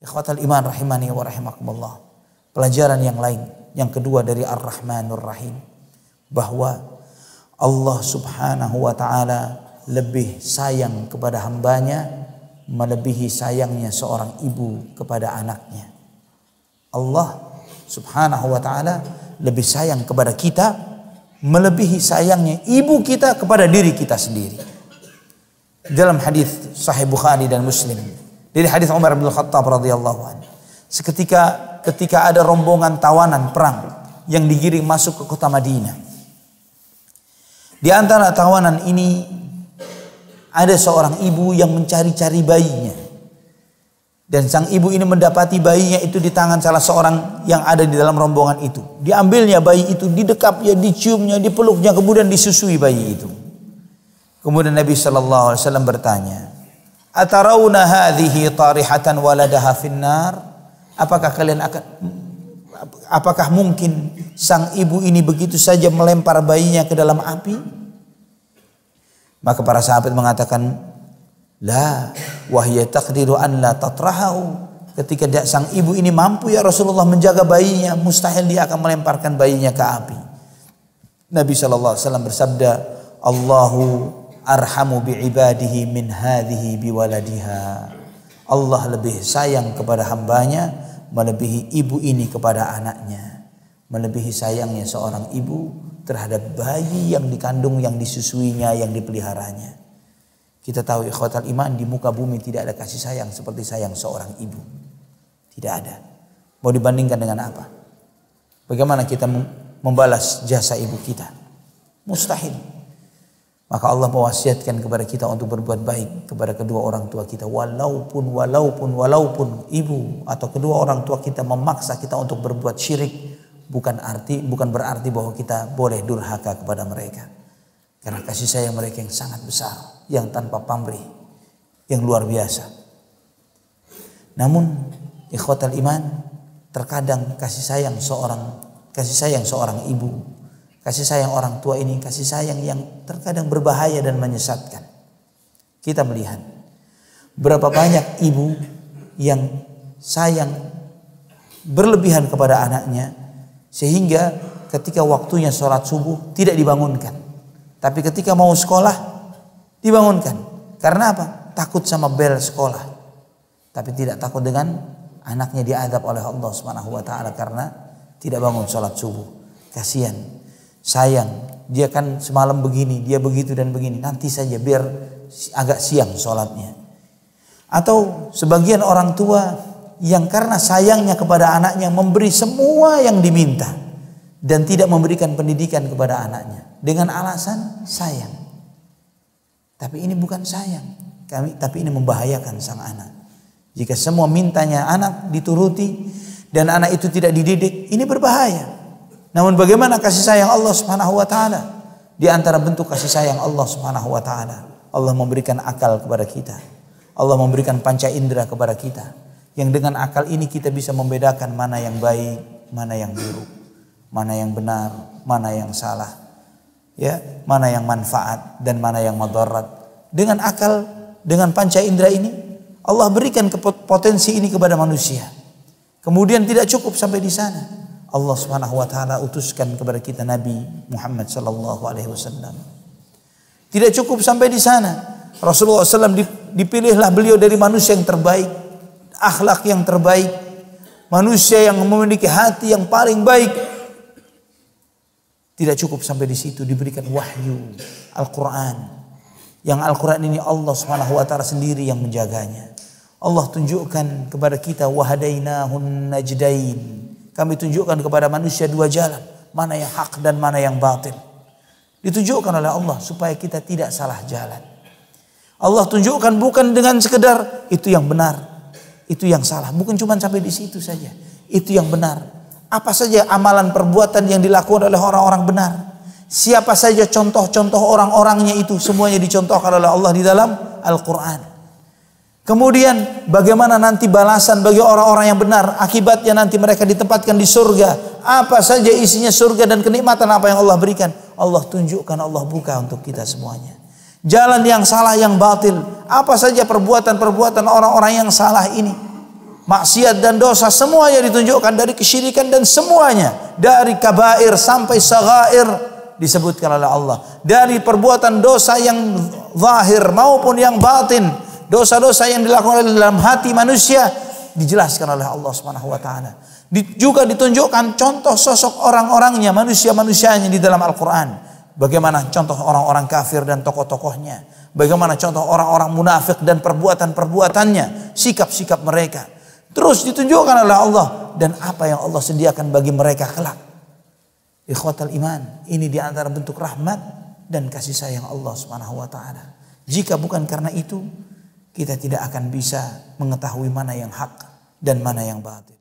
Ikhwatal iman rahimani wa rahimakumullah. Pelajaran yang lain, yang kedua dari Ar-Rahmanur Rahim, bahwa Allah subhanahu wa ta'ala lebih sayang kepada hambanya melebihi sayangnya seorang ibu kepada anaknya. Allah subhanahu wa ta'ala lebih sayang kepada kita melebihi sayangnya ibu kita kepada diri kita sendiri. Dalam hadis Sahih Bukhari dan Muslim, dari hadis Umar bin Khattab radhiyallahu anhu, ketika ada rombongan tawanan perang yang digiring masuk ke kota Madinah. Di antara tawanan ini ada seorang ibu yang mencari-cari bayinya. Dan sang ibu ini mendapati bayinya itu di tangan salah seorang yang ada di dalam rombongan itu. Diambilnya bayi itu, didekapnya, diciumnya, dipeluknya, kemudian disusui bayi itu. Kemudian Nabi Shallallahu 'Alaihi wasallam bertanya, "Atarawna hadhihi tarihatan waladaha finnar?" Apakah kalian akan, apakah mungkin sang ibu ini begitu saja melempar bayinya ke dalam api? Maka para sahabat mengatakan, "La, wahya taqdiru an la tatrahu." Ketika sang ibu ini mampu ya Rasulullah menjaga bayinya, mustahil dia akan melemparkan bayinya ke api. Nabi Shallallahu 'Alaihi wasallam bersabda, "Allahu arhamu bi'ibadihi min hadhihi biwaladiha." Allah lebih sayang kepada hambanya melebihi ibu ini kepada anaknya, melebihi sayangnya seorang ibu terhadap bayi yang dikandung, yang disusuinya, yang dipeliharanya. Kita tahu ikhwatal iman, di muka bumi tidak ada kasih sayang seperti sayang seorang ibu. Tidak ada. Mau dibandingkan dengan apa? Bagaimana kita membalas jasa ibu kita? Mustahil. Maka Allah mewasiatkan kepada kita untuk berbuat baik kepada kedua orang tua kita. Walaupun ibu atau kedua orang tua kita memaksa kita untuk berbuat syirik, bukan berarti bahwa kita boleh durhaka kepada mereka. Karena kasih sayang mereka yang sangat besar, yang tanpa pamrih, yang luar biasa. Namun ikhwatal iman, terkadang kasih sayang seorang ibu, kasih sayang orang tua ini kasih sayang yang terkadang berbahaya dan menyesatkan. Kita melihat berapa banyak ibu yang sayang berlebihan kepada anaknya sehingga ketika waktunya sholat subuh tidak dibangunkan. Tapi ketika mau sekolah dibangunkan. Karena apa? Takut sama bel sekolah. Tapi tidak takut dengan anaknya diazab oleh Allah SWT karena tidak bangun sholat subuh. Kasihan. Sayang, dia kan semalam begini, dia begitu dan begini, nanti saja biar agak siang sholatnya. Atau sebagian orang tua yang karena sayangnya kepada anaknya memberi semua yang diminta dan tidak memberikan pendidikan kepada anaknya dengan alasan sayang. Tapi ini bukan sayang, tapi ini membahayakan sang anak. Jika semua mintanya anak dituruti dan anak itu tidak dididik, ini berbahaya. Namun bagaimana kasih sayang Allah subhanahu wa ta'ala? Di antara bentuk kasih sayang Allah subhanahu wa ta'ala, Allah memberikan akal kepada kita. Allah memberikan panca indera kepada kita. Yang dengan akal ini kita bisa membedakan mana yang baik, mana yang buruk, mana yang benar, mana yang salah, ya, mana yang manfaat dan mana yang madarat. Dengan akal, dengan panca indera ini, Allah berikan potensi ini kepada manusia. Kemudian tidak cukup sampai di sana. Allah subhanahu wa ta'ala utuskan kepada kita Nabi Muhammad sallallahu alaihi wasallam. Tidak cukup sampai di sana. Rasulullah SAW dipilihlah beliau dari manusia yang terbaik, akhlak yang terbaik, manusia yang memiliki hati yang paling baik. Tidak cukup sampai di situ, diberikan wahyu Al-Quran. Yang Al-Quran ini Allah subhanahu wa ta'ala sendiri yang menjaganya. Allah tunjukkan kepada kita wahadainahun najdain. Kami tunjukkan kepada manusia dua jalan, mana yang hak dan mana yang batil. Ditunjukkan oleh Allah supaya kita tidak salah jalan. Allah tunjukkan bukan dengan sekedar itu yang benar, itu yang salah. Bukan cuma sampai di situ saja. Itu yang benar. Apa saja amalan perbuatan yang dilakukan oleh orang-orang benar. Siapa saja contoh-contoh orang-orangnya itu semuanya dicontohkan oleh Allah di dalam Al-Quran. Kemudian bagaimana nanti balasan bagi orang-orang yang benar, akibatnya nanti mereka ditempatkan di surga. Apa saja isinya surga dan kenikmatan apa yang Allah berikan, Allah tunjukkan, Allah buka untuk kita semuanya. Jalan yang salah, yang batil, apa saja perbuatan-perbuatan orang-orang yang salah ini, maksiat dan dosa, semuanya ditunjukkan dari kesyirikan dan semuanya, dari kabair sampai sagair disebutkan oleh Allah, dari perbuatan dosa yang zahir maupun yang batin, dosa-dosa yang dilakukan oleh dalam hati manusia dijelaskan oleh Allah SWT. Juga ditunjukkan contoh sosok orang-orangnya, manusia-manusianya di dalam Al-Quran. Bagaimana contoh orang-orang kafir dan tokoh-tokohnya. Bagaimana contoh orang-orang munafik dan perbuatan-perbuatannya. Sikap-sikap mereka. Terus ditunjukkan oleh Allah. Dan apa yang Allah sediakan bagi mereka kelak. Ikhwatal iman. Ini diantara bentuk rahmat dan kasih sayang Allah SWT. Jika bukan karena itu, kita tidak akan bisa mengetahui mana yang hak dan mana yang batil.